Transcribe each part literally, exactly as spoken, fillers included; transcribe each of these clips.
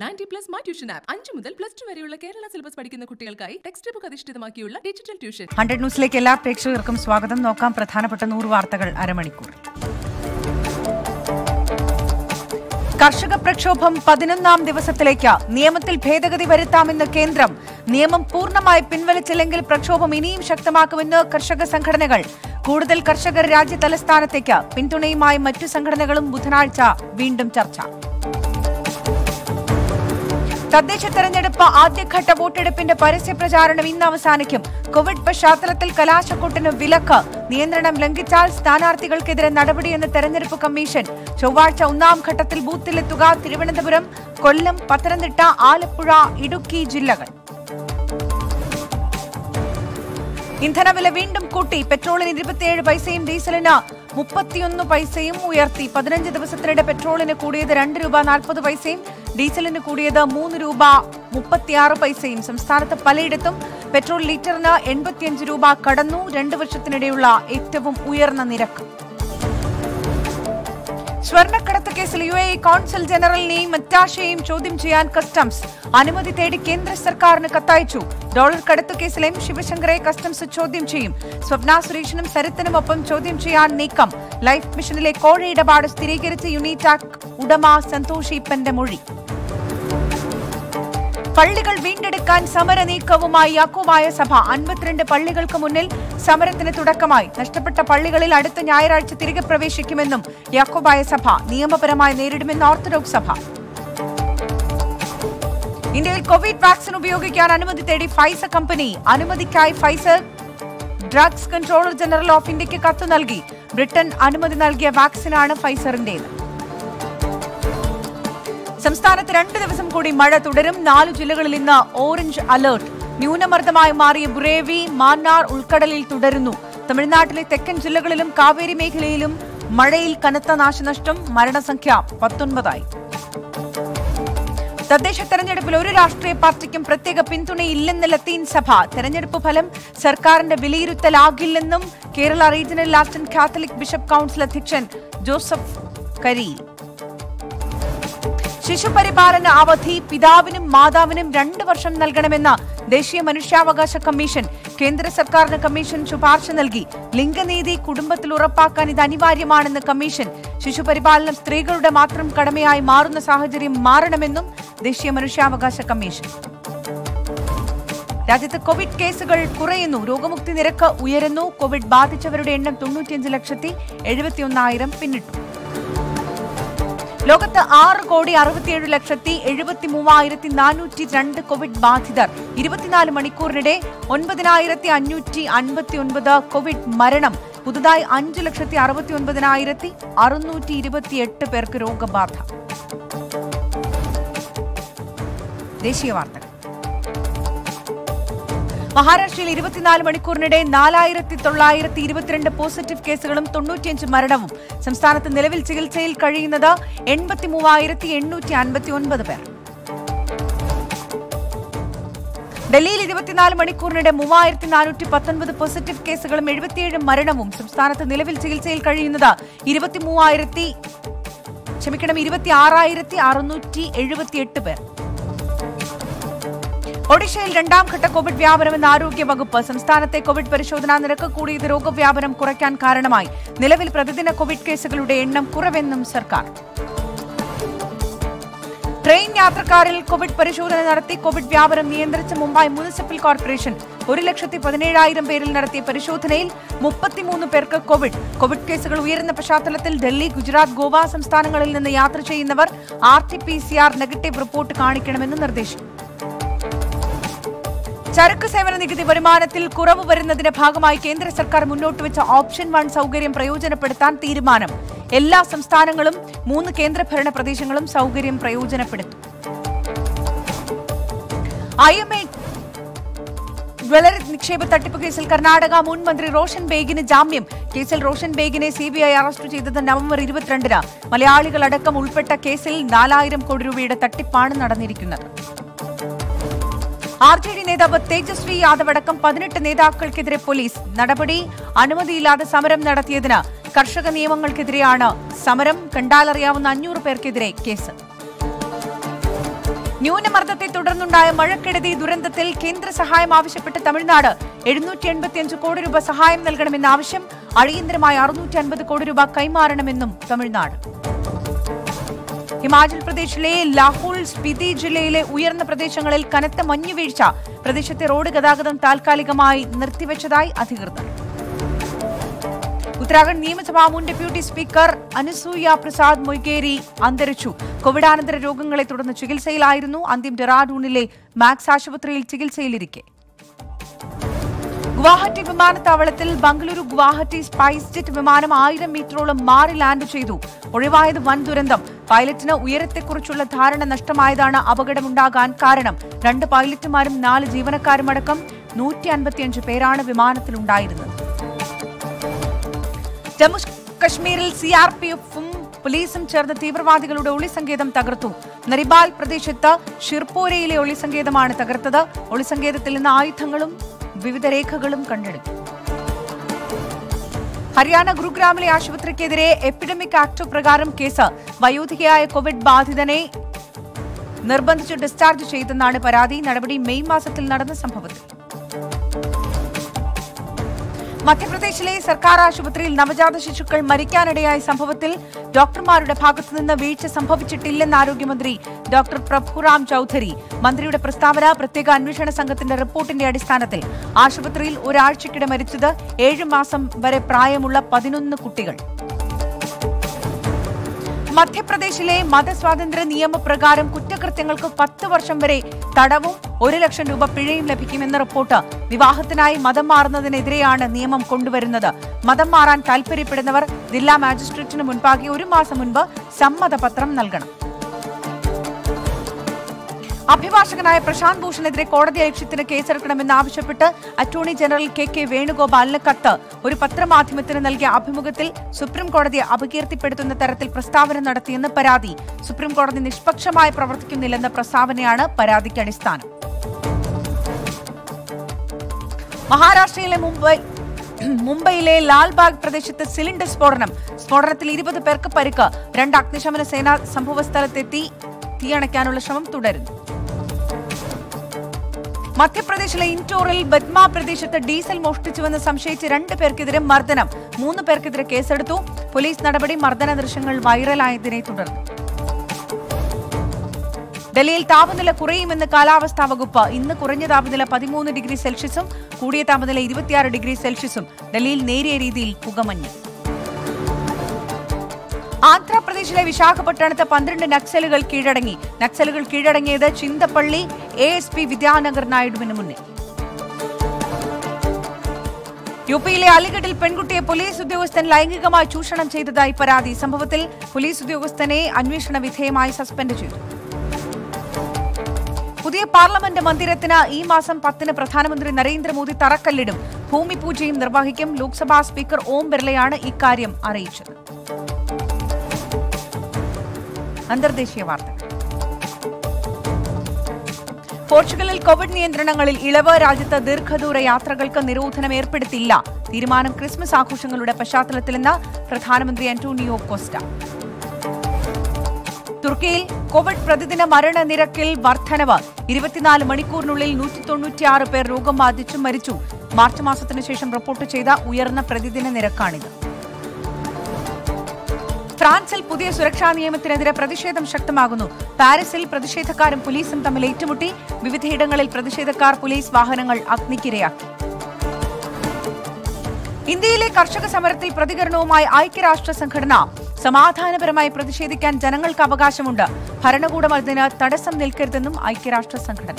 ninety plus my tuition app അഞ്ച് മുതൽ plus two വരെയുള്ള കേരള സിലബസ് പഠിക്കുന്ന കുട്ടികൾക്കായി ടെക്സ്റ്റ് ബുക്ക് അധിഷ്ഠിതമാക്കിയുള്ള ഡിജിറ്റൽ ട്യൂഷൻ. ഹൺഡ്രഡ് ന്യൂസിലേക്ക് എല്ലാ പ്രേക്ഷകർക്കും സ്വാഗതം. നോക്കാം പ്രധാനപ്പെട്ട നൂറ് വാർത്തകൾ അരമണിക്കൂർ. കർഷക പ്രക്ഷോഭം പതിനൊന്നാം ദിവസത്തിലേക്ക്. നിയമത്തിൽ ഭേദഗതി വരുത്താമെന്ന് കേന്ദ്രം. നിയമം പൂർണ്ണമായി പിൻവലിച്ചില്ലെങ്കിൽ പ്രക്ഷോഭം ഇനിയും ശക്തമാക്കുമെന്ന് കർഷക സംഘടനകൾ. കൂടുതൽ കർഷകർ രാജ്യ തലസ്ഥാനത്തേക്ക്. പിന്തുണയുമായി മറ്റു സംഘടനകളും ബുധനാഴ്ച വീണ്ടും ചർച്ച. തദ്ദേശ തെരഞ്ഞെടുപ്പ് ആദ്യഘട്ട വോട്ടെടുപ്പിന്റെ പരസ്യ പ്രചാരണം ഇന്ന് അവസാനിക്കും. കോവിഡ് പശ്ചാത്തലത്തിൽ കലാശക്കൊട്ടിന് വിലക്ക്. നിയന്ത്രണം ലംഘിച്ചാൽ സ്ഥാനാർത്ഥികൾക്കെതിരെ നടപടിയെന്ന് തെരഞ്ഞെടുപ്പ് കമ്മീഷൻ. ചൊവ്വാഴ്ച ഒന്നാം ഘട്ടത്തിൽ ബൂത്തിലെത്തുക. തിരുവനന്തപുരം, കൊല്ലം, പത്തനംതിട്ട, ആലപ്പുഴ, ഇടുക്കി ജില്ലകൾ. ഇന്ധനവില വീണ്ടും കൂട്ടി. പെട്രോളിന് ഇരുപത്തിയേഴ് പൈസയും ഡീസലിന് മുപ്പത്തിയൊന്ന് പൈസയും ഉയർത്തി. പതിനഞ്ച് ദിവസത്തിനിടെ പെട്രോളിന് കൂടിയത് രണ്ട് രൂപ നാൽപ്പത് പൈസയും ഡീസലിന് കൂടിയത് മൂന്ന് രൂപ മുപ്പത്തിയാറ് പൈസയും. സംസ്ഥാനത്ത് പലയിടത്തും പെട്രോൾ ലിറ്ററിന് എൺപത്തിയഞ്ച് രൂപ കടന്നു. രണ്ട് വർഷത്തിനിടെയുള്ള ഏറ്റവും ഉയർന്ന നിരക്ക്. സ്വർണ്ണക്കടത്ത് കേസിൽ യു എ ഇ കോൺസൽ ജനറലിനെയും മറ്റാശയെയും ചോദ്യം ചെയ്യാൻ കസ്റ്റംസ്. അനുമതി തേടി കേന്ദ്ര സർക്കാരിന് കത്തയച്ചു. ഡോളർ കടത്തുകേസിലെയും ശിവശങ്കറെ കസ്റ്റംസ് ചോദ്യം ചെയ്യും. സ്വപ്ന സുരേഷിനും സരിത്തിനുമൊപ്പം ചോദ്യം ചെയ്യാൻ നീക്കം. ലൈഫ് മിഷനിലെ കോഴ ഇടപാട് സ്ഥിരീകരിച്ച് യുണിടാക് ഉടമ സന്തോഷ് ഈപ്പന്റെ മൊഴി. പള്ളികൾ വീണ്ടെടുക്കാൻ സമര നീക്കവുമായി യാക്കോബായ സഭ. അൻപത്തിരണ്ട് പള്ളികൾക്ക് മുന്നിൽ സമരത്തിന് തുടക്കമായി. നഷ്ടപ്പെട്ട പള്ളികളിൽ അടുത്ത ഞായറാഴ്ച തിരികെ പ്രവേശിക്കുമെന്നും യാക്കോബായ സഭ. നിയമപരമായി നേരിടുമെന്ന് ഓർത്തഡോക്സ് സഭ. ഇന്ത്യയിൽ കോവിഡ് വാക്സിൻ ഉപയോഗിക്കാൻ അനുമതി തേടി ഫൈസർ കമ്പനി. അനുമതിക്കായി Pfizer drugs controller general of ഇന്ത്യക്ക് കത്ത് നൽകി. ബ്രിട്ടൻ അനുമതി നൽകിയ വാക്സിനാണ് ഫൈസറിന്റേത്. സംസ്ഥാനത്ത് രണ്ട് ദിവസം കൂടി മഴ തുടരും. നാല് ജില്ലകളിൽ ഇന്ന് ഓറഞ്ച് അലർട്ട്. ന്യൂനമർദ്ദമായി മാറിയ ബുറേവി, മാന്നാർ ഉൾക്കടലിൽ തുടരുന്നു. തമിഴ്നാട്ടിലെ തെക്കൻ ജില്ലകളിലും കാവേരി മേഖലയിലും മഴയിൽ കനത്ത നാശനഷ്ടം. മരണസംഖ്യ പത്തൊൻപതായി. തദ്ദേശ തെരഞ്ഞെടുപ്പിൽ ഒരു രാഷ്ട്രീയ പാർട്ടിക്കും പ്രത്യേക പിന്തുണയില്ലെന്ന് ലത്തീൻ സഭ. തെരഞ്ഞെടുപ്പ് ഫലം സർക്കാരിന്റെ വിലയിരുത്തലാകില്ലെന്നും Kerala regional Latin Catholic bishop council അധ്യക്ഷൻ ജോസഫ് കരീൽ. ശിശുപരിപാലന അവധി പിതാവിനും മാതാവിനും രണ്ട് വർഷം നൽകണമെന്ന് ദേശീയ മനുഷ്യാവകാശ കമ്മീഷൻ. കേന്ദ്ര സർക്കാരിന് കമ്മീഷൻ ശുപാർശ നൽകി. ലിംഗനീതി കുടുംബത്തിൽ ഉറപ്പാക്കാൻ ഇത് അനിവാര്യമാണെന്ന് കമ്മീഷൻ. ശിശുപരിപാലനം സ്ത്രീകളുടെ മാത്രം കടമയായി മാറുന്ന സാഹചര്യം മാറണമെന്നും ദേശീയ മനുഷ്യാവകാശ കമ്മീഷൻ. രാജ്യത്ത് കോവിഡ് കേസുകൾ കുറയുന്നു. രോഗമുക്തി നിരക്ക് ഉയരുന്നു. കോവിഡ് ബാധിച്ചവരുടെ എണ്ണം തൊണ്ണൂറ്റിയഞ്ച് ലക്ഷത്തി എഴുപത്തിയൊന്നായിരം പിന്നിട്ടു. ലോകത്ത് ആറ് കോടി അറുപത്തിയേഴ് ലക്ഷത്തി എഴുപത്തി മൂവായിരത്തി നാനൂറ്റി രണ്ട് കോവിഡ് ബാധിതർ. ഇരുപത്തിനാല് മണിക്കൂറിനിടെ ഒൻപതിനായിരത്തി അഞ്ഞൂറ്റി അൻപത്തി ഒൻപത് കോവിഡ് മരണം. പുതുതായി അഞ്ച് ലക്ഷത്തി അറുപത്തി ഒൻപതിനായിരത്തി അറുന്നൂറ്റി ഇരുപത്തിയെട്ട് പേർക്ക് രോഗബാധ. ദേശീയ വാർത്തകൾ. മഹാരാഷ്ട്രയിൽ ഇരുപത്തിനാല് മണിക്കൂറിനിടെ നാലായിരത്തി തൊള്ളായിരത്തി ഇരുപത്തിരണ്ട് പോസിറ്റീവ് കേസുകളും തൊണ്ണൂറ്റിയഞ്ച് മരണവും. സംസ്ഥാനത്ത് നിലവിൽ ചികിത്സയിൽ കഴിയുന്നത് എൺപത്തി മൂവായിരത്തി എണ്ണൂറ്റി അൻപത്തി ഒൻപത് പേർ. ഡൽഹിയിൽ ഇരുപത്തിനാല് മണിക്കൂറിനിടെ മൂവായിരത്തി നാനൂറ്റി പത്തൊൻപത് പോസിറ്റീവ് കേസുകളും എഴുപത്തിയേഴ് മരണവും. സംസ്ഥാനത്ത് നിലവിൽ ചികിത്സയിൽ കഴിയുന്നത് ഇരുപത്തി മൂവായിരത്തി ക്ഷമിക്കണം ഇരുപത്തി ആറായിരത്തി അറുന്നൂറ്റി എഴുപത്തിയെട്ട് പേർ. ഒഡീഷയിൽ രണ്ടാംഘട്ട കോവിഡ് വ്യാപനമെന്ന് ആരോഗ്യവകുപ്പ്. സംസ്ഥാനത്തെ കോവിഡ് പരിശോധനാ നിരക്ക് കൂടിയത് രോഗവ്യാപനം കുറയ്ക്കാൻ കാരണമായി. നിലവിൽ പ്രതിദിന കോവിഡ് കേസുകളുടെ എണ്ണം കുറവെന്നും സർക്കാർ. ട്രെയിൻ യാത്രക്കാരിൽ കോവിഡ് പരിശോധന നടത്തി കോവിഡ് വ്യാപനം നിയന്ത്രിച്ച മുംബൈ മുനിസിപ്പൽ കോർപ്പറേഷൻ. ഒരു ലക്ഷത്തി പതിനേഴായിരം പേരിൽ നടത്തിയ പരിശോധനയിൽ മുപ്പത്തിമൂന്ന് പേർക്ക് കോവിഡ്. കോവിഡ് കേസുകൾ ഉയരുന്ന പശ്ചാത്തലത്തിൽ ഡൽഹി, ഗുജറാത്ത്, ഗോവ സംസ്ഥാനങ്ങളിൽ നിന്ന് യാത്ര ചെയ്യുന്നവർ R T P C R negative report കാണിക്കണമെന്ന് നിർദ്ദേശം. ചരക്ക് സേവന നികുതി വരുമാനത്തിൽ കുറവ് വരുന്നതിന്റെ ഭാഗമായി കേന്ദ്ര സർക്കാർ മുന്നോട്ട് വെച്ച ഓപ്ഷൻ വൺ സൗകര്യം പ്രയോജനപ്പെടുത്താൻ തീരുമാനം. എല്ലാ സംസ്ഥാനങ്ങളും മൂന്ന് കേന്ദ്രഭരണ പ്രദേശങ്ങളും സൗകര്യം പ്രയോജനപ്പെടുത്തും. ഐ എം എ ജ്വല്ലറി നിക്ഷേപ തട്ടിപ്പ് കേസിൽ കർണാടക മുൻ മന്ത്രി റോഷൻ ബേഗിന് ജാമ്യം. കേസിൽ റോഷൻ ബേഗിനെ സി ബി ഐ അറസ്റ്റ് ചെയ്തത് നവംബർ ഇരുപത്തിരണ്ടിന്. മലയാളികളടക്കം ഉൾപ്പെട്ട കേസിൽ നാലായിരം കോടി രൂപയുടെ തട്ടിപ്പാണ് നടന്നിരിക്കുന്നത്. ആർ ജെ ഡി നേതാവ് തേജസ്വി യാദവ് അടക്കം പതിനെട്ട് നേതാക്കൾക്കെതിരെ പോലീസ് നടപടി. അനുമതിയില്ലാതെ സമരം നടത്തിയതിന്. കർഷക നിയമങ്ങൾക്കെതിരെയാണ് സമരം. കണ്ടാലറിയാവുന്ന അഞ്ഞൂറ് പേർക്കെതിരെ കേസ്. ന്യൂനമർദ്ദത്തെ തുടർന്നുണ്ടായ മഴക്കെടുതി ദുരന്തത്തിൽ കേന്ദ്ര സഹായം ആവശ്യപ്പെട്ട് തമിഴ്നാട് എഴുന്നൂറ്റി എൺപത്തിയഞ്ച് കോടി രൂപ സഹായം നൽകണമെന്ന ആവശ്യം അടിയന്തരമായി അറുന്നൂറ്റി അൻപത് കോടി രൂപ കൈമാറണമെന്നും തമിഴ്നാട്. ഹിമാചൽ പ്രദേശിലെ ലാഹുൽ സ്പിതി ജില്ലയിലെ ഉയർന്ന പ്രദേശങ്ങളിൽ കനത്ത മഞ്ഞുവീഴ്ച പ്രദേശത്തെ റോഡ് ഗതാഗതം താൽക്കാലികമായി നിർത്തിവച്ചതായി അധികൃതർ. ഉത്തരാഖണ്ഡ് നിയമസഭാ മുൻ ഡെപ്യൂട്ടി സ്പീക്കർ അനുസൂയ പ്രസാദ് മൊയ്ഗേരി അന്തരിച്ചു. കോവിഡാനന്തര രോഗങ്ങളെ തുടർന്ന് ചികിത്സയിലായിരുന്നു അന്ത്യം. ഡെറാഡൂണിലെ മാക്സ് ആശുപത്രിയിൽ ചികിത്സയിലിരിക്കെ. ഗുവാഹട്ടി വിമാനത്താവളത്തിൽ ബംഗളൂരു ഗുവാഹട്ടി സ്പൈസ് ജെറ്റ് വിമാനം ആയിരം മീറ്ററോളം മാറി ലാൻഡ് ചെയ്തു. ഒഴിവായത് വൻ ദുരന്തം. പൈലറ്റിന് ഉയരത്തെക്കുറിച്ചുള്ള ധാരണ നഷ്ടമായതാണ് അപകടമുണ്ടാകാൻ കാരണം. രണ്ട് പൈലറ്റുമാരും നാല് ജീവനക്കാരുമടക്കം നൂറ്റി അൻപത്തിയഞ്ച് പേരാണ് വിമാനത്തിലുണ്ടായിരുന്നത്. ജമ്മു കശ്മീരിൽ സിആർപിഎഫും പോലീസും ചേർന്ന് തീവ്രവാദികളുടെ ഒളിസങ്കേതം തകർത്തു. നരിബാൽ പ്രദേശത്ത് ഷിർപോരയിലെ ഒളിസങ്കേതമാണ് തകർത്തത്. ഒളിസങ്കേതത്തിൽ നിന്ന് ആയുധങ്ങളും വിവിധ രേഖകളും കണ്ടെടുത്തു. ഹരിയാന ഗുരുഗ്രാമിലെ ആശുപത്രിക്കെതിരെ എപ്പിഡമിക് ആക്ട് പ്രകാരം കേസ്. വയോധികയായ കോവിഡ് ബാധിതനെ നിർബന്ധിച്ച് ഡിസ്ചാർജ് ചെയ്തെന്നാണ് പരാതി. നടപടി മെയ് മാസത്തിൽ നടന്ന സംഭവത്തിൽ. മധ്യപ്രദേശിലെ സർക്കാർ ആശുപത്രിയിൽ നവജാത ശിശുക്കൾ മരിക്കാനിടയായ സംഭവത്തിൽ ഡോക്ടർമാരുടെ ഭാഗത്തുനിന്ന് വീഴ്ച സംഭവിച്ചിട്ടില്ലെന്ന് ആരോഗ്യമന്ത്രി ഡോക്ടർ പ്രഭുറാം ചൌധരി. മന്ത്രിയുടെ പ്രസ്താവന പ്രത്യേക അന്വേഷണ സംഘത്തിന്റെ റിപ്പോർട്ടിന്റെ അടിസ്ഥാനത്തിൽ. ആശുപത്രിയിൽ ഒരാഴ്ചക്കിടെ മരിച്ചത് ഏഴ് മാസം വരെ പ്രായമുള്ള പതിനൊന്ന് കുട്ടികൾ. മധ്യപ്രദേശിലെ മതസ്വാതന്ത്ര്യ നിയമപ്രകാരം കുറ്റകൃത്യങ്ങൾക്ക് പത്ത് വർഷം വരെ തടവും ഒരു ലക്ഷം രൂപ പിഴയും ലഭിക്കുമെന്ന റിപ്പോർട്ട്. വിവാഹത്തിനായി മതം മാറുന്നതിനെതിരെയാണ് നിയമം കൊണ്ടുവരുന്നത്. മതം മാറാൻ താൽപര്യപ്പെടുന്നവർ ജില്ലാ മാജിസ്ട്രേറ്റിന് മുൻപാകെ ഒരു മാസം മുൻപ് സമ്മതപത്രം നൽകണം. അഭിഭാഷകനായ പ്രശാന്ത് ഭൂഷണെതിരെ കോടതി അലക്ഷ്യത്തിന് കേസെടുക്കണമെന്നാവശ്യപ്പെട്ട് അറ്റോർണി ജനറൽ കെ കെ വേണുഗോപാലിന് കത്ത്. ഒരു പത്രമാധ്യമത്തിന് നൽകിയ അഭിമുഖത്തിൽ സുപ്രീംകോടതിയെ അപകീർത്തിപ്പെടുത്തുന്ന തരത്തിൽ പ്രസ്താവന നടത്തിയെന്ന് പരാതി. സുപ്രീംകോടതി നിഷ്പക്ഷമായി പ്രവർത്തിക്കുന്നില്ലെന്ന പ്രസ്താവനയാണ് പരാതിക്ക് അടിസ്ഥാനം. മഹാരാഷ്ട്രയിലെ മുംബൈ മുംബൈയിലെ ലാൽബാഗ് പ്രദേശത്ത് സിലിണ്ടർ സ്ഫോടനം. സ്ഫോടനത്തിൽ ഇരുപത് പേർക്ക് പരിക്ക്. രണ്ട് അഗ്നിശമന സേന സംഭവസ്ഥലത്തെത്തി തീയണയ്ക്കാനുള്ള ശ്രമം തുടരുന്നു. മധ്യപ്രദേശിലെ ഇൻഡോറിൽ ബദ്മാ പ്രദേശത്ത് ഡീസൽ മോഷ്ടിച്ചുവെന്ന് സംശയിച്ച് രണ്ട് പേർക്കെതിരെ മർദ്ദനം. മൂന്ന് പേർക്കെതിരെ കേസെടുത്തു. പോലീസ് നടപടി മർദ്ദന ദൃശ്യങ്ങൾ വൈറലായതിനെ തുടർന്ന്. ഡൽഹിയിൽ താപനില കുറയുമെന്ന് കാലാവസ്ഥാ വകുപ്പ്. ഇന്ന് കുറഞ്ഞ താപനില പതിമൂന്ന് ഡിഗ്രി സെൽഷ്യസും കൂടിയ താപനില ഇരുപത്തിയാറ് ഡിഗ്രി സെൽഷ്യസും. ഡൽഹിയിൽ നേരിയ രീതിയിൽ പുകമഞ്ഞ്. ആന്ധ്രാപ്രദേശിലെ വിശാഖപട്ടണത്ത് പന്ത്രണ്ട് നക്സലുകൾ കീഴടങ്ങി. നക്സലുകൾ കീഴടങ്ങിയത് Chintapalli A S P Vidyanagar നായിഡുവിന് മുന്നിൽ. യുപിയിലെ അലിഗഡിൽ പെൺകുട്ടിയെ പോലീസ് ഉദ്യോഗസ്ഥൻ ലൈംഗികമായി ചൂഷണം ചെയ്തതായി പരാതി. സംഭവത്തിൽ പോലീസ് ഉദ്യോഗസ്ഥനെ അന്വേഷണ വിധേയമായി സസ്പെൻഡ് ചെയ്തു. പുതിയ പാർലമെന്റ് മന്ദിരത്തിന് ഈ മാസം പത്തിന് പ്രധാനമന്ത്രി നരേന്ദ്രമോദി തറക്കല്ലിടും. ഭൂമിപൂജയും നിർവഹിക്കും. ലോക്സഭാ സ്പീക്കർ ഓം ബിർളയാണ് ഇക്കാര്യം അറിയിച്ചത്. അന്തർദേശീയ വാർത്തകൾ. പോർച്ചുഗലിൽ കോവിഡ് നിയന്ത്രണങ്ങളിൽ ഇളവ്. രാജ്യത്ത് ദീർഘദൂര യാത്രകൾക്ക് നിരോധനം ഏർപ്പെടുത്തില്ല. തീരുമാനം ക്രിസ്മസ് ആഘോഷങ്ങളുടെ പശ്ചാത്തലത്തിലെന്ന് പ്രധാനമന്ത്രി അന്റോണിയോ കോസ്റ്റ. തുർക്കിയിൽ കോവിഡ് പ്രതിദിന മരണനിരക്കിൽ വർധനവ്. ഇരുപത്തിനാല് മണിക്കൂറിനുള്ളിൽ നൂറ്റി തൊണ്ണൂറ്റിയാറ് പേർ രോഗം ബാധിച്ചു മരിച്ചു. മാർച്ച് മാസത്തിനു ശേഷം റിപ്പോർട്ട് ചെയ്ത ഉയർന്ന പ്രതിദിന നിരക്കാണിത്. ഫ്രാൻസിൽ പുതിയ സുരക്ഷാ നിയമത്തിനെതിരെ പ്രതിഷേധം ശക്തമാകുന്നു. പാരീസിൽ പ്രതിഷേധക്കാരും പോലീസും തമ്മിൽ ഏറ്റുമുട്ടി. വിവിധയിടങ്ങളിൽ പ്രതിഷേധക്കാർ പോലീസ് വാഹനങ്ങൾ അഗ്നിക്കിരയാക്കി. ഇന്ത്യയിലെ കർഷക സമരത്തിൽ പ്രതികരണവുമായി ഐക്യരാഷ്ട്ര സംഘടന. സമാധാനപരമായി പ്രതിഷേധിക്കാൻ ജനങ്ങൾക്ക് അവകാശമുണ്ട്. ഭരണകൂടം അതിന് തടസ്സം നിൽക്കരുതെന്നും ഐക്യരാഷ്ട്ര സംഘടന.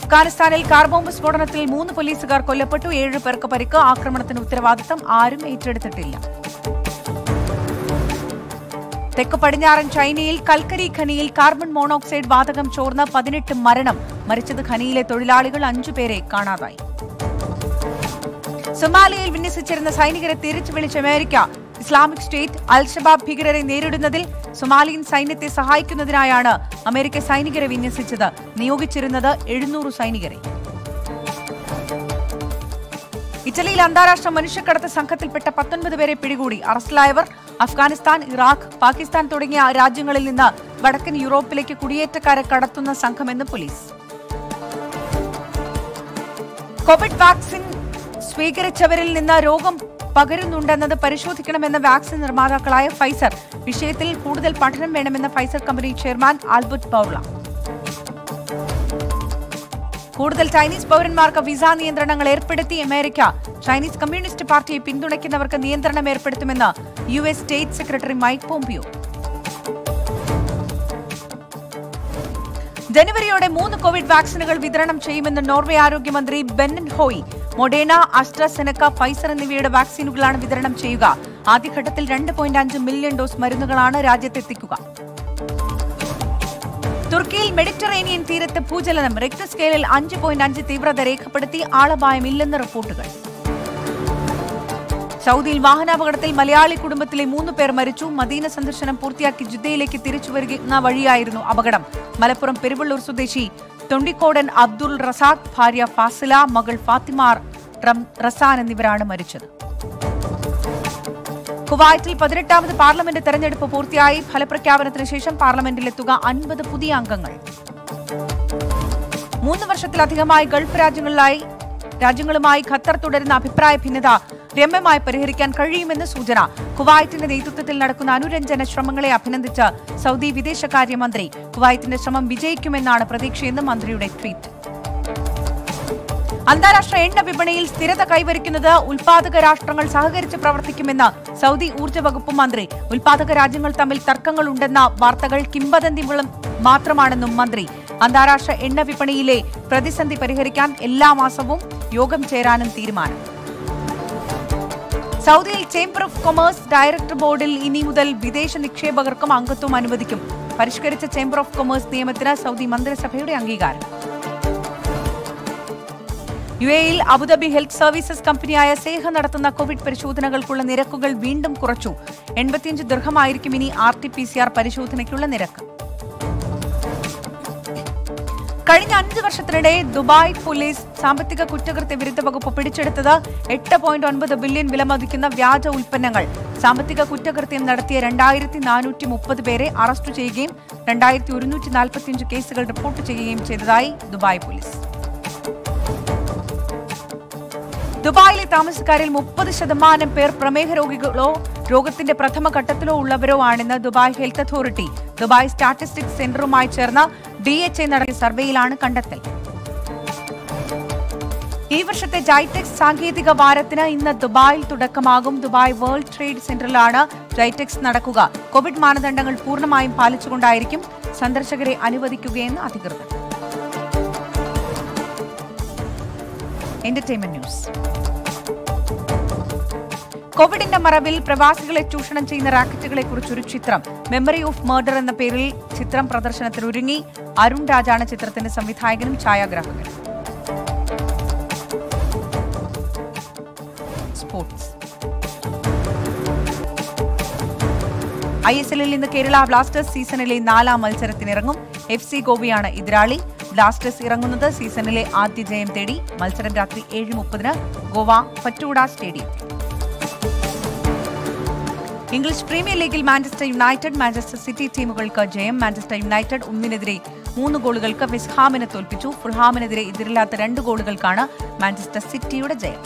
അഫ്ഗാനിസ്ഥാനിൽ കാർ ബോംബ് സ്ഫോടനത്തിൽ മൂന്ന് പോലീസുകാർ കൊല്ലപ്പെട്ടു. ഏഴ് പേർക്ക് പരിക്ക്. ആക്രമണത്തിന് ഉത്തരവാദിത്തം ആരും ഏറ്റെടുത്തിട്ടില്ല. തെക്ക് പടിഞ്ഞാറൻ ചൈനയിൽ കൽക്കരി ഖനിയിൽ കാർബൺ മോണോക്സൈഡ് വാതകം ചോർന്ന് പതിനെട്ട് മരണം. മരിച്ചത് ഖനിയിലെ തൊഴിലാളികൾ. അഞ്ചു പേരെ കാണാതായി. സൊമാലിയയിൽ വിന്യസിച്ചിരുന്ന സൈനികരെ തിരിച്ചു വിളിച്ച് അമേരിക്ക. ഇസ്ലാമിക് സ്റ്റേറ്റ് അൽഷബാബ് ഭീകരരെ നേരിടുന്നതിൽ സൊമാലിയൻ സൈന്യത്തെ സഹായിക്കുന്നതിനായാണ് അമേരിക്ക സൈനികരെ വിന്യസിച്ചത്. നിയോഗിച്ചിരുന്നത് എഴുന്നൂറ് സൈനികരെ. ഇറ്റലിയിൽ അന്താരാഷ്ട്ര മനുഷ്യക്കടത്ത് സംഘത്തിൽപ്പെട്ട പത്തൊൻപത് പേരെ പിടികൂടി. അറസ്റ്റിലായവർ അഫ്ഗാനിസ്ഥാൻ, ഇറാഖ്, പാകിസ്ഥാൻ തുടങ്ങിയ രാജ്യങ്ങളിൽ നിന്ന് വടക്കൻ യൂറോപ്പിലേക്ക് കുടിയേറ്റക്കാരെ കടത്തുന്ന സംഘമെന്ന് പോലീസ്. കോവിഡ് വാക്സിൻ സ്വീകരിച്ചവരിൽ നിന്ന് രോഗം പകരുന്നുണ്ടെന്നത് പരിശോധിക്കണമെന്ന വാക്സിൻ നിർമ്മാതാക്കളായ ഫൈസർ. വിഷയത്തിൽ കൂടുതൽ പഠനം വേണമെന്ന Pfizer company chairman Albert Bourla. കൂടുതൽ ചൈനീസ് പൌരന്മാർക്ക് വിസ നിയന്ത്രണങ്ങൾ ഏർപ്പെടുത്തി അമേരിക്ക. ചൈനീസ് കമ്മ്യൂണിസ്റ്റ് പാർട്ടിയെ പിന്തുണയ്ക്കുന്നവർക്ക് നിയന്ത്രണം ഏർപ്പെടുത്തുമെന്ന് U S state secretary Mike Pompeo. ജനുവരിയോടെ മൂന്ന് കോവിഡ് വാക്സിനുകൾ വിതരണം ചെയ്യുമെന്ന് നോർവേ ആരോഗ്യമന്ത്രി ബെന്നൻ ഹോയി. മൊഡേണ, ആസ്ട്രാസെനക്ക, ഫൈസർ എന്നിവയുടെ വാക്സിനുകളാണ് വിതരണം ചെയ്യുക. ആദ്യഘട്ടത്തിൽ രണ്ട് പോയിന്റ് അഞ്ച് മില്യൺ ഡോസ് മരുന്നുകളാണ് രാജ്യത്തെത്തിക്കുക. തുർക്കിയിൽ മെഡിറ്ററേനിയൻ തീരത്ത് ഭൂചലനം. റിക്ടർ സ്കെയിലിൽ അഞ്ച് പോയിന്റ് അഞ്ച് തീവ്രത രേഖപ്പെടുത്തി. ആളപായമില്ലെന്ന് റിപ്പോർട്ടുകൾ. സൗദിയിൽ വാഹനാപകടത്തിൽ മലയാളി കുടുംബത്തിലെ മൂന്ന് പേർ മരിച്ചു. മദീന സന്ദർശനം പൂർത്തിയാക്കി ജിദ്ദയിലേക്ക് തിരിച്ചുവരുന്ന വഴിയായിരുന്നു അപകടം. മലപ്പുറം പെരുവള്ളൂർ സ്വദേശി തൊണ്ടിക്കോടൻ അബ്ദുൾ റസാഖ്, ഭാര്യ ഫാസില, മകൾ ഫാത്തിമ റസാൻ എന്നിവരാണ് മരിച്ചത്. കുവൈറ്റിൽ പതിനെട്ടാമത് പാർലമെന്റ് തെരഞ്ഞെടുപ്പ് പൂർത്തിയായി. ഫലപ്രഖ്യാപനത്തിന് ശേഷം പാർലമെന്റിലെത്തുക അൻപത് പുതിയ അംഗങ്ങൾ. മൂന്ന് വർഷത്തിലധികമായി ഗൾഫ് രാജ്യങ്ങളിലായി രാജ്യങ്ങളുമായി ഖത്തർ തുടരുന്ന അഭിപ്രായ ഭിന്നത രമ്യമായി പരിഹരിക്കാൻ കഴിയുമെന്ന് സൂചന. കുവൈത്തിന്റെ നേതൃത്വത്തിൽ നടക്കുന്ന അനുരഞ്ജന ശ്രമങ്ങളെ അഭിനന്ദിച്ച് സൗദി വിദേശകാര്യമന്ത്രി. കുവൈത്തിന്റെ ശ്രമം വിജയിക്കുമെന്നാണ് പ്രതീക്ഷയെന്ന് മന്ത്രിയുടെ ട്വീറ്റ്. അന്താരാഷ്ട്ര എണ്ണ വിപണിയിൽ സ്ഥിരത കൈവരിക്കുന്നത് ഉൽപ്പാദക രാഷ്ട്രങ്ങൾ സഹകരിച്ച് പ്രവർത്തിക്കുമെന്ന് സൗദി ഊർജ്ജ വകുപ്പ് മന്ത്രി. ഉൽപ്പാദക രാജ്യങ്ങൾ തമ്മിൽ തർക്കങ്ങളുണ്ടെന്ന വാർത്തകൾ കിംവദന്തി മാത്രമാണെന്നും മന്ത്രി. അന്താരാഷ്ട്ര എണ്ണ വിപണിയിലെ പ്രതിസന്ധി പരിഹരിക്കാൻ എല്ലാ മാസവും യോഗം ചേരാനും തീരുമാനം. സൗദിയിൽ ചേംബർ ഓഫ് കൊമേഴ്സ് ഡയറക്ടർ ബോർഡിൽ ഇനി മുതൽ വിദേശ നിക്ഷേപകർക്കും അംഗത്വം അനുവദിക്കും. പരിഷ്കരിച്ച ചേംബർ ഓഫ് കൊമേഴ്സ് നിയമത്തിന് സൗദി മന്ത്രിസഭയുടെ അംഗീകാരം. യു എയിൽ അബുദാബി ഹെൽത്ത് സർവീസസ് കമ്പനിയായ സേഹ നടത്തുന്ന കോവിഡ് പരിശോധനകൾക്കുള്ള നിരക്കുകൾ വീണ്ടും കുറച്ചു. എൺപത്തിയഞ്ച് ദിർഹമായിരിക്കും ഇനി R T P C R പരിശോധനയ്ക്കുള്ള നിരക്ക്. കഴിഞ്ഞ അഞ്ച് വർഷത്തിനിടെ ദുബായ് പോലീസ് സാമ്പത്തിക കുറ്റകൃത്യ വിരുദ്ധ വകുപ്പ് പിടിച്ചെടുത്തത് എട്ട് പോയിന്റ് ഒൻപത് ബില്യൺ വിലമതിക്കുന്ന വ്യാജ ഉൽപ്പന്നങ്ങൾ. സാമ്പത്തിക കുറ്റകൃത്യം നടത്തിയ രണ്ടായിരത്തി നാനൂറ്റി മുപ്പത് പേരെ അറസ്റ്റ് ചെയ്യുകയും രണ്ടായിരത്തി ഒരുന്നൂറ്റി നാൽപ്പത്തിയഞ്ച് കേസുകൾ റിപ്പോർട്ട് ചെയ്യുകയും ചെയ്തതായി ദുബായ് പോലീസ്. ദുബായിലെ താമസക്കാരിൽ മുപ്പത് ശതമാനം പേർ പ്രമേഹ രോഗികളോ രോഗത്തിന്റെ പ്രഥമ ഘട്ടത്തിലോ ഉള്ളവരോ ആണെന്ന് Dubai health authority. Dubai statistics സെന്ററുമായി ചേർന്ന ഡി എച്ച് എ നടത്തിയ സർവേയിലാണ് കണ്ടെത്തൽ. ഈ വർഷത്തെ ജൈടെക്സ് സാങ്കേതിക വാരത്തിന് ഇന്ന് ദുബായിൽ തുടക്കമാകും. ദുബായ് വേൾഡ് ട്രേഡ് സെന്ററിലാണ് ജൈടെക്സ് നടക്കുക. കോവിഡ് മാനദണ്ഡങ്ങൾ പൂർണ്ണമായും പാലിച്ചുകൊണ്ടായിരിക്കും സന്ദർശകരെ അനുവദിക്കുകയെന്ന് അധികൃതർ. കോവിഡിന്റെ മറവിൽ പ്രവാസികളെ ചൂഷണം ചെയ്യുന്ന റാക്കറ്റുകളെ കുറിച്ചൊരു ചിത്രം. മെമ്മറി ഓഫ് മർഡർ എന്ന പേരിൽ ചിത്രം പ്രദർശനത്തിന് ഒരുങ്ങി. അരുൺ രാജാണ് ചിത്രത്തിന്റെ സംവിധായകനും ഛായാഗ്രാഹകനും. ഐ എസ് എല്ലിൽ ഇന്ന് കേരള ബ്ലാസ്റ്റേഴ്സ് സീസണിലെ നാലാം മത്സരത്തിനിറങ്ങും. എഫ് സി ഗോവയാണ് എതിരാളി. ബ്ലാസ്റ്റേഴ്സ് ഇറങ്ങുന്നത് സീസണിലെ ആദ്യ ജയം തേടി. മത്സരം രാത്രി ഏഴ് മുപ്പതിന് ഗോവ ഫറ്റൂഡ സ്റ്റേഡിയത്തിൽ. ഇംഗ്ലീഷ് പ്രീമിയർ ലീഗിൽ മാഞ്ചസ്റ്റർ യുണൈറ്റഡ്, മാഞ്ചസ്റ്റർ സിറ്റി ടീമുകൾക്ക് ജയം. മാഞ്ചസ്റ്റർ യുണൈറ്റഡ് ഒന്നിനെതിരെ മൂന്ന് ഗോളുകൾക്ക് വെസ്റ്റ് ഹാമിനെ തോൽപ്പിച്ചു. ഫുൾഹാമിനെതിരെ എതിരില്ലാത്ത രണ്ട് ഗോളുകൾക്കാണ് മാഞ്ചസ്റ്റർ സിറ്റിയുടെ ജയം.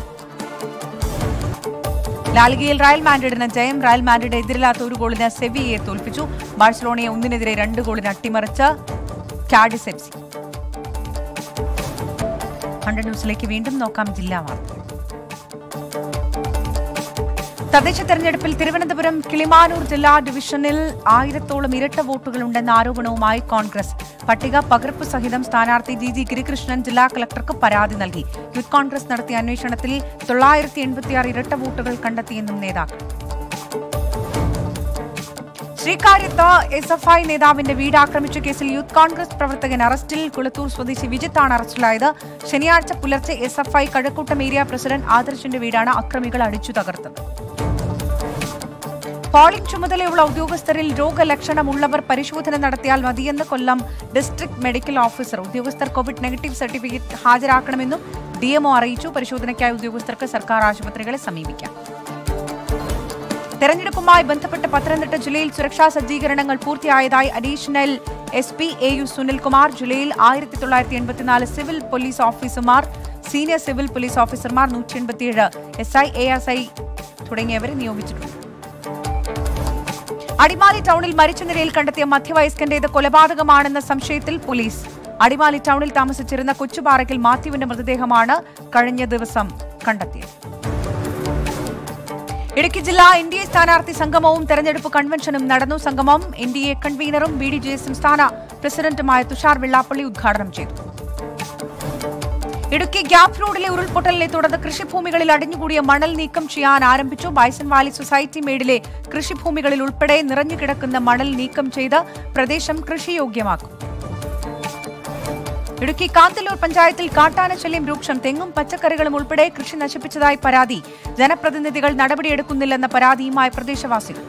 ലാലിഗയിൽ റയൽ മാൻഡ്രിഡിന് ജയം. റയൽ മാൻഡ്രിഡ് എതിരില്ലാത്ത ഒരു ഗോളിന് സെവിയയെ തോൽപ്പിച്ചു. ബാഴ്സലോണയെ ഒന്നിനെതിരെ രണ്ട് ഗോളിന് അട്ടിമറിച്ച് കാഡിസ് എഫ് സി. ഹൺഡ്രഡ് ന്യൂസിലേക്ക് വീണ്ടും നോക്കാം ജില്ലാ വാർത്തകൾ. തദ്ദേശ തെരഞ്ഞെടുപ്പിൽ തിരുവനന്തപുരം കിളിമാനൂർ ജില്ലാ ഡിവിഷനിൽ ആയിരത്തോളം ഇരട്ട വോട്ടുകളുണ്ടെന്ന ആരോപണവുമായി കോൺഗ്രസ്. പട്ടിക പകർപ്പ് സഹിതം സ്ഥാനാർത്ഥി ജി ജി ഗിരികൃഷ്ണൻ ജില്ലാ കളക്ടർക്ക് പരാതി നൽകി. യൂത്ത് കോൺഗ്രസ് നടത്തിയ അന്വേഷണത്തിൽ തൊള്ളായിരത്തി എൺപത്തിയാറ് ഇരട്ട വോട്ടുകൾ കണ്ടെത്തിയെന്നും നേതാക്കൾ. ശ്രീകാര്യത്ത് എസ് എഫ് ഐ നേതാവിന്റെ വീട് ആക്രമിച്ച കേസിൽ യൂത്ത് കോൺഗ്രസ് പ്രവർത്തകൻ അറസ്റ്റിൽ. കുളത്തൂർ സ്വദേശി വിജിത്താണ് അറസ്റ്റിലായത്. ശനിയാഴ്ച പുലർച്ചെ S F I Kazhakoottam area president ആദർശിന്റെ വീടാണ് അക്രമികൾ അടിച്ചു തകർത്തത്. പോളിംഗ് ചുമതലയുള്ള ഉദ്യോഗസ്ഥരിൽ രോഗലക്ഷണമുള്ളവർ പരിശോധന നടത്തിയാൽ മതിയെന്ന് കൊല്ലം ഡിസ്ട്രിക്ട് മെഡിക്കൽ ഓഫീസർ ഉദ്യോഗസ്ഥർ കോവിഡ് നെഗറ്റീവ് സർട്ടിഫിക്കറ്റ് ഹാജരാക്കണമെന്നും ഡിഎംഒ അറിയിച്ചു പരിശോധനയ്ക്കായി ഉദ്യോഗസ്ഥർക്ക് സർക്കാർ ആശുപത്രികളെ സമീപിക്കാം തെരഞ്ഞെടുപ്പുമായി ബന്ധപ്പെട്ട് പത്തനംതിട്ട ജില്ലയിൽ സുരക്ഷാ സജ്ജീകരണങ്ങൾ പൂർത്തിയായതായി additional S P A U Sunilkumar ജില്ലയിൽ ആയിരത്തി തൊള്ളായിരത്തി എൺപത്തിനാല് സിവിൽ പോലീസ് ഓഫീസർമാർ സീനിയർ സിവിൽ പോലീസ് ഓഫീസർമാർ നൂറ്റി എൺപത്തിയേഴ് S I A S I തുടങ്ങിയവരെ നിയോഗിച്ചിട്ടുണ്ട് അടിമാലി ടൗണിൽ മരിച്ച നിലയിൽ കണ്ടെത്തിയ മധ്യവയസ്കന്റേത് കൊലപാതകമാണെന്ന സംശയത്തിൽ പോലീസ് അടിമാലി ടൗണിൽ താമസിച്ചിരുന്ന കൊച്ചുപാറയ്ക്കൽ മാത്യുവിന്റെ മൃതദേഹമാണ് കഴിഞ്ഞ ദിവസം കണ്ടെത്തിയത് ഇടുക്കി ജില്ലാ എൻ ഡി എ സ്ഥാനാർത്ഥി സംഗമവും തെരഞ്ഞെടുപ്പ് കൺവെൻഷനും നടന്നു സംഗമം എൻ ഡി എ കൺവീനറും ബി ഡി ജെ സംസ്ഥാന പ്രസിഡന്റുമായ തുഷാർ വെള്ളാപ്പള്ളി ഉദ്ഘാടനം ചെയ്തു ഇടുക്കി ഗ്യാപ് റോഡിലെ ഉരുൾപൊട്ടലിനെ തുടർന്ന് കൃഷിഭൂമികളിൽ അടിഞ്ഞുകൂടിയ മണൽ നീക്കം ചെയ്യാൻ ആരംഭിച്ചു ബൈസൺ വാലി സൊസൈറ്റി മേഡിലെ കൃഷിഭൂമികളിൽ ഉൾപ്പെടെ നിറഞ്ഞുകിടക്കുന്ന മണൽ നീക്കം ചെയ്ത് പ്രദേശം കൃഷിയോഗ്യമാക്കും ഇടുക്കി കാന്തല്ലൂർ പഞ്ചായത്തിൽ കാട്ടാനശല്യം രൂക്ഷം തെങ്ങും പച്ചക്കറികളും ഉൾപ്പെടെ കൃഷി നശിപ്പിച്ചതായി പരാതി ജനപ്രതിനിധികൾ നടപടിയെടുക്കുന്നില്ലെന്ന പരാതിയുമായി പ്രദേശവാസികൾ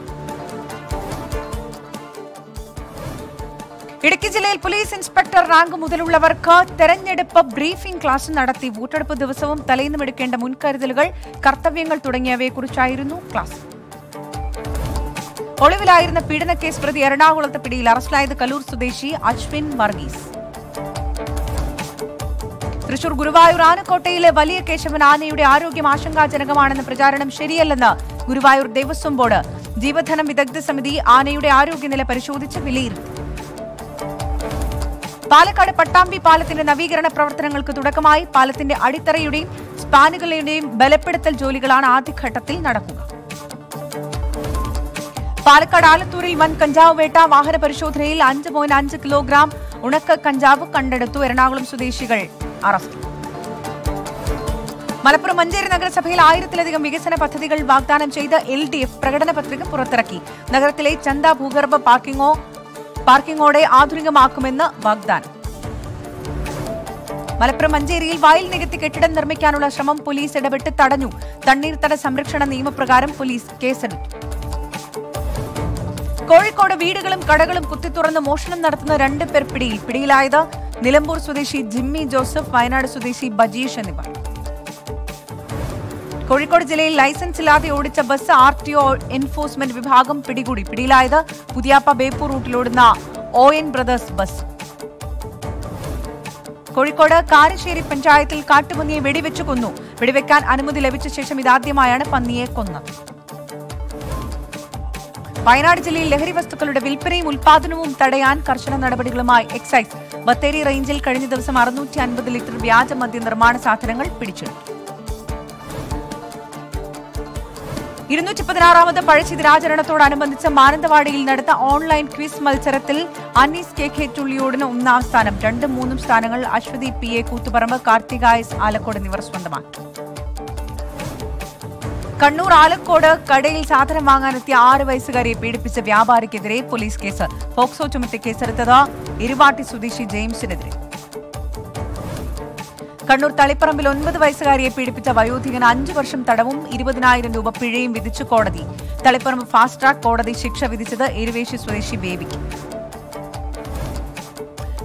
ഇടുക്കി ജില്ലയിൽ പോലീസ് ഇൻസ്പെക്ടർ റാങ്ക് മുതലുള്ളവർക്ക് തെരഞ്ഞെടുപ്പ് ബ്രീഫിംഗ് ക്ലാസ് നടത്തി വോട്ടെടുപ്പ് ദിവസവും തലേന്നും എടുക്കേണ്ട മുൻകരുതലുകൾ കർത്തവ്യങ്ങൾ തുടങ്ങിയവയെക്കുറിച്ചായിരുന്നു ക്ലാസ് ഒളിവിലായിരുന്ന പീഡനക്കേസ് പ്രതി എറണാകുളത്ത് പിടിയിൽ അറസ്റ്റിലായത് കലൂർ സ്വദേശി അശ്വിൻ വർഗീസ് തൃശൂർ ഗുരുവായൂർ ആനക്കോട്ടയിലെ വലിയ കേശവൻ ആനയുടെ ആരോഗ്യം ആശങ്കാജനകമാണെന്ന പ്രചാരണം ശരിയല്ലെന്ന് ഗുരുവായൂർ ദേവസ്വം ബോർഡ് ജീവധനം വിദഗ്ധ സമിതി ആനയുടെ ആരോഗ്യനില പരിശോധിച്ച് വിലയിരുത്തി പാലക്കാട് പട്ടാമ്പി പാലത്തിന്റെ നവീകരണ പ്രവർത്തനങ്ങൾക്ക് തുടക്കമായി പാലത്തിന്റെ അടിത്തറയുടെയും സ്പാനുകളുടെയും ബലപ്പെടുത്തൽ ജോലികളാണ് ആദ്യഘട്ടത്തിൽ നടക്കുക പാലക്കാട് ആലത്തൂരിൽ വൻ കഞ്ചാവ് വേട്ട വാഹന പരിശോധനയിൽ അഞ്ച് പോയിന്റ് അഞ്ച് കിലോഗ്രാം ഉണക്ക കഞ്ചാവ് കണ്ടെടുത്തു എറണാകുളം സ്വദേശികൾ അറസ്റ്റ് മലപ്പുറം മഞ്ചേരി നഗരസഭയിൽ ആയിരത്തിലധികം വികസന പദ്ധതികൾ വാഗ്ദാനം ചെയ്ത് എൽ ഡി എഫ് പ്രകടന പത്രിക പുറത്തിറക്കി നഗരത്തിലെ ചന്ത ഭൂഗർഭ പാർക്കിംഗോ പാർക്കിംഗോടെ ആധുനികമാക്കുമെന്ന് വാഗ്ദാനം മലപ്പുറം മഞ്ചേരിയിൽ വയൽ നികത്തി കെട്ടിടം നിർമ്മിക്കാനുള്ള ശ്രമം പോലീസ് ഇടപെട്ട് തടഞ്ഞു തണ്ണീർത്തട സംരക്ഷണ നിയമപ്രകാരം പോലീസ് കേസെടുത്തു കോഴിക്കോട് വീടുകളും കടകളും കുത്തിത്തുറന്ന് മോഷണം നടത്തുന്ന രണ്ട് പേർ പിടിയിൽ പിടിയിലായത് നിലമ്പൂർ സ്വദേശി ജിമ്മി ജോസഫ് വയനാട് സ്വദേശി ബജീഷ് എന്നിവർ കോഴിക്കോട് ജില്ലയിൽ ലൈസൻസ് ഇല്ലാതെ ഓടിച്ച bus R T O enforcement വിഭാഗം പിടികൂടി പിടിയിലായത് പുതിയാപ്പ ബേപ്പൂർ റൂട്ടിലോടുന്ന O N brothers bus Kozhikode Karassery പഞ്ചായത്തിൽ കാട്ടുപന്നിയെ വെടിവെച്ചു കൊന്നു വെടിവെക്കാൻ അനുമതി ലഭിച്ച ശേഷം ഇതാദ്യമായാണ് പന്നിയെ കൊന്നത് വയനാട് ജില്ലയിൽ ലഹരി വസ്തുക്കളുടെ വിൽപ്പനയും ഉൽപാദനവും തടയാൻ കർശന നടപടികളുമായി എക്സൈസ് ബത്തേരി റേഞ്ചിൽ കഴിഞ്ഞ ദിവസം അറുന്നൂറ്റി അൻപത് ലിറ്റർ വ്യാജ മദ്യ നിർമ്മാണ സാധനങ്ങൾ പിടിച്ചെടുത്തു ഇരുന്നൂറ്റി പതിനാറാമത് പഴശ്ശിദിനാചരണത്തോടനുബന്ധിച്ച് മാനന്തവാടിയിൽ നടന്ന ഓൺലൈൻ ക്വിസ് മത്സരത്തിൽ അനീസ് കെ കെ ചുള്ളിയോടിന് ഒന്നാം സ്ഥാനം രണ്ടും മൂന്നും സ്ഥാനങ്ങൾ അശ്വതി പി എ കൂത്തുപറമ്പ് കാർത്തികായസ് ആലക്കോട് എന്നിവർ സ്വന്തമാക്കി കണ്ണൂർ ആലക്കോട് കടയിൽ സാധനം വാങ്ങാനെത്തിയ ആറ് വയസ്സുകാരിയെ പീഡിപ്പിച്ച വ്യാപാരിക്കെതിരെ പോലീസ് കേസ് പോക്സോ ചുമത്തി കേസെടുത്തത് ഇരുവാട്ടി സ്വദേശി ജെയിംസിനെതിരെ കണ്ണൂർ തളിപ്പറമ്പിൽ ഒൻപത് വയസ്സുകാരിയെ പീഡിപ്പിച്ച വയോധികന് അഞ്ചു വർഷം തടവും ഇരുപതിനായിരം രൂപ പിഴയും വിധിച്ചു കോടതി തളിപ്പറമ്പ് ഫാസ്റ്റ് ട്രാക്ക് കോടതി ശിക്ഷ വിധിച്ചത് എരുവേശി സ്വദേശി ബേബിക്ക്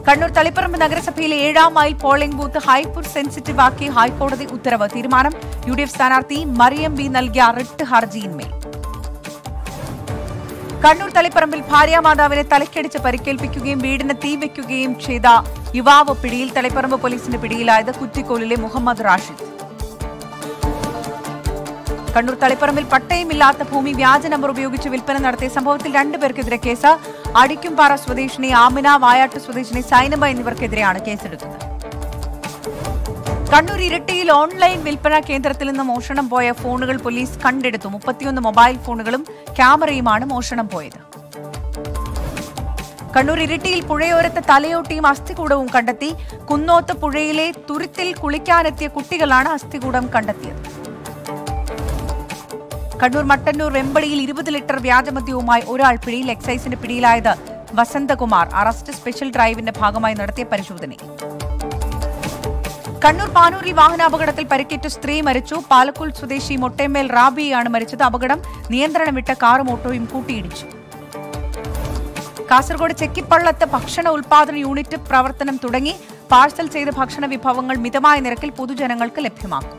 കണ്ണൂർ തളിപ്പറമ്പ് നഗരസഭയിലെ ഏഴാം mile polling booth hyper sensitive ആക്കി ഹൈക്കോടതി ഉത്തരവ് തീരുമാനം യു ഡി എഫ് സ്ഥാനാർത്ഥി മറിയം ബി നൽകിയ റിട്ട് ഹർജിയിന്മേൽ കണ്ണൂർ തളിപ്പറമ്പിൽ ഭാര്യാമാതാവിനെ തലയ്ക്കടിച്ച് പരിക്കേൽപ്പിക്കുകയും വീടിന് തീവയ്ക്കുകയും ചെയ്ത യുവാവ് പിടിയിൽ തളിപ്പറമ്പ് പോലീസിന്റെ പിടിയിലായത് കുറ്റിക്കോലിലെ മുഹമ്മദ് റാഷിദ് കണ്ണൂർ തളിപ്പറമ്പിൽ പട്ടയമില്ലാത്ത ഭൂമി വ്യാജ നമ്പർ ഉപയോഗിച്ച് വിൽപ്പന നടത്തിയ സംഭവത്തിൽ രണ്ടുപേർക്കെതിരെ കേസ് അടിക്കുംപാറ സ്വദേശിനി ആമിന വായാട്ട് സ്വദേശിനി സൈനബ എന്നിവർക്കെതിരെയാണ് കേസെടുത്തത് കണ്ണൂർ ഇരട്ടിയിൽ ഓൺലൈൻ വിൽപ്പനാ കേന്ദ്രത്തിൽ നിന്ന് മോഷണം പോയ ഫോണുകൾ പോലീസ് കണ്ടെടുത്തു മുപ്പത്തിയൊന്ന് മൊബൈൽ ഫോണുകളും ക്യാമറയുമാണ് മോഷണം പോയത് കണ്ണൂർ ഇരിട്ടിയിൽ പുഴയോരത്ത് തലയോട്ടിയും അസ്ഥികൂടവും കണ്ടെത്തി കുന്നോത്ത് പുഴയിലെ തുരുത്തിൽ കുളിക്കാനെത്തിയ കുട്ടികളാണ് അസ്ഥികൂടം കണ്ടെത്തിയത് കണ്ണൂർ മട്ടന്നൂർ വെമ്പടിയിൽ ഇരുപത് ലിറ്റർ വ്യാജമദ്യവുമായി ഒരാൾ പിടിയിൽ എക്സൈസിന്റെ പിടിയിലായത് വസന്തകുമാർ അറസ്റ്റ് സ്പെഷ്യൽ ഡ്രൈവിന്റെ ഭാഗമായി നടത്തിയ പരിശോധനയിൽ കണ്ണൂർ പാനൂരി വാഹനാപകടത്തിൽ പരിക്കേറ്റ് സ്ത്രീ മരിച്ചു. പാലക്കുൽ സ്വദേശി മൊട്ടേമേൽ റാബിയാണ് മരിച്ചത്. അപകടം നിയന്ത്രണം വിട്ട കാറും ഓട്ടോയും കൂട്ടിയിടിച്ചു. കാസർഗോഡ് ചെക്കിപ്പള്ളത്ത് ഭക്ഷണ ഉൽപാദന യൂണിറ്റ് പ്രവർത്തനം തുടങ്ങി. പാഴ്സൽ ചെയ്ത ഭക്ഷണ വിഭവങ്ങൾ മിതമായ നിരക്കിൽ പൊതുജനങ്ങൾക്ക് ലഭ്യമാക്കും.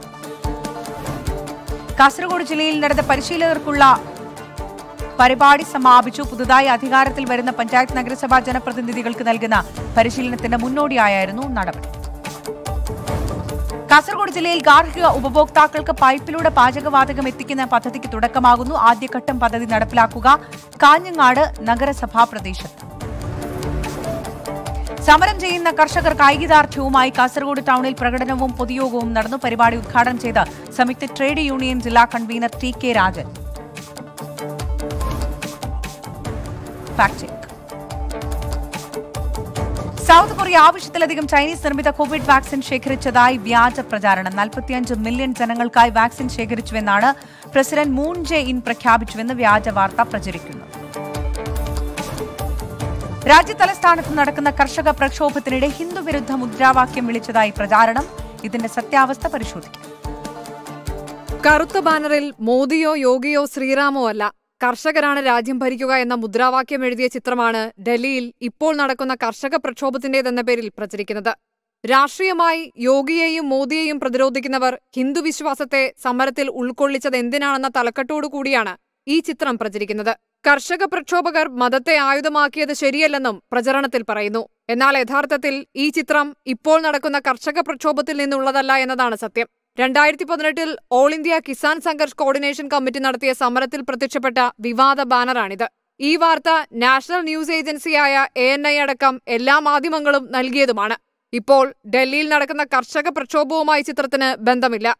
കാസർഗോഡ് ജില്ലയിൽ നടന്ന പരിശീലകർക്കുള്ള പരിപാടി സമാപിച്ചു. പുതുതായി അധികാരത്തിൽ വരുന്ന പഞ്ചായത്ത് നഗരസഭാ ജനപ്രതിനിധികൾക്ക് നൽകുന്ന പരിശീലനത്തിന്റെ മുന്നോടിയായിരുന്നു നടപടി. കാസർഗോഡ് ജില്ലയിൽ ഗാർഹിക ഉപഭോക്താക്കൾക്ക് പൈപ്പിലൂടെ പാചകവാതകം എത്തിക്കുന്ന പദ്ധതിക്ക് തുടക്കമാകുന്നു. ആദ്യഘട്ടം പദ്ധതി നടപ്പിലാക്കുക കാഞ്ഞങ്ങാട് നഗരസഭാ പ്രദേശത്ത്. സമരം ചെയ്യുന്ന കർഷകർ ഐക്യദാർഢ്യവുമായി കാസർഗോഡ് ടൌണിൽ പ്രകടനവും പൊതുയോഗവും നടന്നു. പരിപാടി ഉദ്ഘാടനം ചെയ്ത സംയുക്ത ട്രേഡ് യൂണിയൻ ജില്ലാ convener T K Rajan. South Korea ആവശ്യത്തിലധികം ചൈനീസ് നിർമ്മിത കോവിഡ് വാക്സിൻ ശേഖരിച്ചതായി വ്യാജ പ്രചാരണം. നാൽപ്പത്തിയഞ്ച് മില്യൺ ജനങ്ങൾക്കായി വാക്സിൻ ശേഖരിച്ചുവെന്നാണ് പ്രസിഡന്റ് മൂൺ ജെ ഇൻ പ്രഖ്യാപിച്ചുവെന്ന് വ്യാജ വാർത്ത പ്രചരിക്കുന്നു. രാജ്യതലസ്ഥാനത്ത് നടക്കുന്ന കർഷക പ്രക്ഷോഭത്തിനിടെ ഹിന്ദുവിരുദ്ധ മുദ്രാവാക്യം വിളിച്ചതായി പ്രചാരണം. ഇതിന്റെ സത്യാവസ്ഥ പരിശോധിക്കും. കറുത്ത ബാനറിൽ മോദിയോ യോഗിയോ ശ്രീറാമോ അല്ല, കർഷകരാണ് രാജ്യം ഭരിക്കുക എന്ന മുദ്രാവാക്യം എഴുതിയ ചിത്രമാണ് ഡൽഹിയിൽ ഇപ്പോൾ നടക്കുന്ന കർഷക പ്രക്ഷോഭത്തിന്റേതെന്ന പേരിൽ പ്രചരിക്കുന്നത്. രാഷ്ട്രീയമായി യോഗിയെയും മോദിയെയും പ്രതിരോധിക്കുന്നവർ ഹിന്ദുവിശ്വാസത്തെ സമരത്തിൽ ഉൾക്കൊള്ളിച്ചത് എന്തിനാണെന്ന തലക്കെട്ടോടുകൂടിയാണ് ഈ ചിത്രം പ്രചരിക്കുന്നത്. കർഷക പ്രക്ഷോഭകർ മതത്തെ ആയുധമാക്കിയത് ശരിയല്ലെന്നും പ്രചരണത്തിൽ പറയുന്നു. എന്നാൽ യഥാർത്ഥത്തിൽ ഈ ചിത്രം ഇപ്പോൾ നടക്കുന്ന കർഷക പ്രക്ഷോഭത്തിൽ നിന്നുള്ളതല്ല എന്നതാണ് സത്യം. രണ്ടായിരത്തി പതിനെട്ടിൽ all India Kisan Sangharsh coordination committee നടത്തിയ സമരത്തിൽ പ്രത്യക്ഷപ്പെട്ട വിവാദ ബാനറാണിത്. ഈ വാർത്ത നാഷണൽ ന്യൂസ് ഏജൻസിയായ എ എൻ ഐ അടക്കം എല്ലാ മാധ്യമങ്ങളും നൽകിയതുമാണ്. ഇപ്പോൾ ഡൽഹിയിൽ നടക്കുന്ന കർഷക പ്രക്ഷോഭവുമായി ചിത്രത്തിന് ബന്ധമില്ല.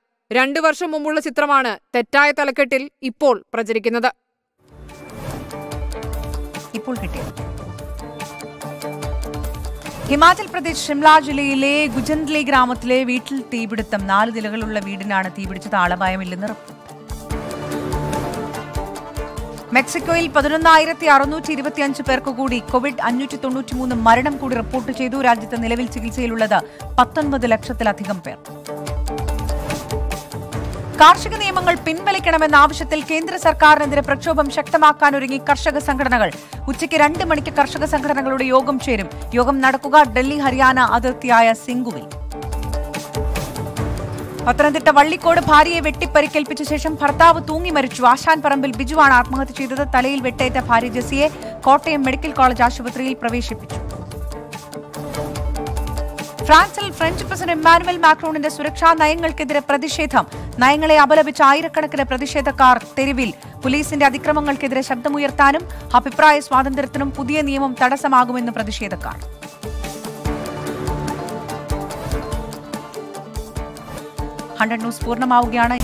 രണ്ടു വർഷം മുമ്പുള്ള ചിത്രമാണ് തെറ്റായ തലക്കെട്ടിൽ ഇപ്പോൾ പ്രചരിക്കുന്നത്. ഹിമാചൽ പ്രദേശ് ഷിംല ജില്ലയിലെ ഗുജന്ദ്ലി ഗ്രാമത്തിലെ വീട്ടിൽ തീപിടുത്തം. നാല് നിലകളുള്ള വീടിനാണ് തീപിടിച്ചത്. ആളപായമില്ലെന്ന് റിപ്പോർട്ട്. മെക്സിക്കോയിൽ പതിനൊന്നായിരത്തി അറുന്നൂറ്റി ഇരുപത്തിയഞ്ച് പേർക്ക് കൂടി കോവിഡ് അഞ്ഞൂറ്റി തൊണ്ണൂറ്റി മൂന്ന് മരണം കൂടി റിപ്പോർട്ട് ചെയ്തു. രാജ്യത്ത് നിലവിൽ ചികിത്സയിലുള്ളത് പത്തൊൻപത് ലക്ഷത്തിലധികം പേർ. കാർഷിക നിയമങ്ങൾ പിൻവലിക്കണമെന്ന ആവശ്യത്തിൽ കേന്ദ്ര സർക്കാരിനെതിരെ പ്രക്ഷോഭം ശക്തമാക്കാനൊരുങ്ങി കർഷക സംഘടനകൾ. ഉച്ചയ്ക്ക് രണ്ട് മണിക്ക് കർഷക സംഘടനകളുടെ യോഗം ചേരും. യോഗം നടക്കുക ഡൽഹി ഹരിയാന അതിർത്തിയായ സിംഗുവിൽ. പത്തനംതിട്ട വള്ളിക്കോട് ഭാര്യയെ വെട്ടിപ്പരിക്കേൽപ്പിച്ച ശേഷം ഭർത്താവ് തൂങ്ങി മരിച്ചു. ആശാൻ പറമ്പിൽ ബിജുവാണ് ആത്മഹത്യ ചെയ്തത്. തലയിൽ വെട്ടേറ്റ ഭാര്യ ജെസിയെ കോട്ടയം മെഡിക്കൽ കോളേജ് ആശുപത്രിയിൽ പ്രവേശിപ്പിച്ചു. ഫ്രാൻസിൽ ഫ്രഞ്ച് പ്രസിഡന്റ് ഇമ്മാനുവൽ മാക്രോണിന്റെ സുരക്ഷാ നയങ്ങൾക്കെതിരെ പ്രതിഷേധം. നയങ്ങളെ അപലപിച്ച ആയിരക്കണക്കിന് പ്രതിഷേധക്കാർ തെരുവിൽ. പോലീസിന്റെ അതിക്രമങ്ങൾക്കെതിരെ ശബ്ദമുയർത്താനും അഭിപ്രായ സ്വാതന്ത്ര്യത്തിനും പുതിയ നിയമം തടസ്സമാകുമെന്ന് പ്രതിഷേധക്കാർ. ഹൺഡ്രഡ് ന്യൂസ് പൂർണ്ണമാവുകയാണ്.